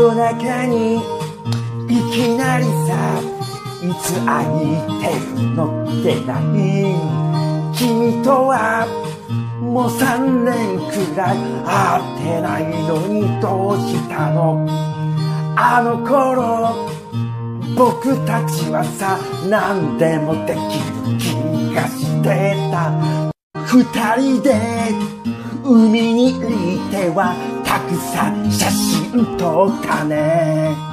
夜中にいきなりさ、いつ会いてるのってない、君とはもう3年くらい会ってないのにどうしたの。あの頃僕たちはさ、何でもできる気がしてた。二人で海に行ってはたくさん写真撮ったね。